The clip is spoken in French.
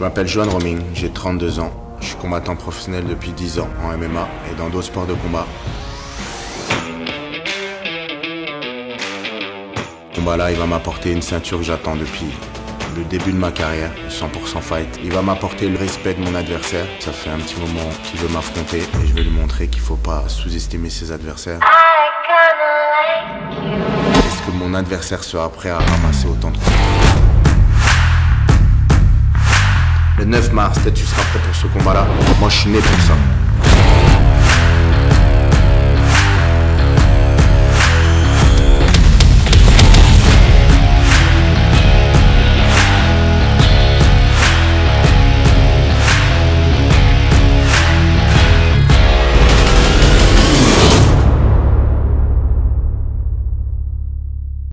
Je m'appelle Johan Romming, j'ai 32 ans. Je suis combattant professionnel depuis 10 ans en MMA et dans d'autres sports de combat. Le combat là, il va m'apporter une ceinture que j'attends depuis le début de ma carrière, 100% fight. Il va m'apporter le respect de mon adversaire. Ça fait un petit moment qu'il veut m'affronter et je vais lui montrer qu'il ne faut pas sous-estimer ses adversaires. Est-ce que mon adversaire sera prêt à ramasser autant de coups? Le 9 mars, peut-être tu seras prêt pour ce combat-là. Moi, je suis né pour ça.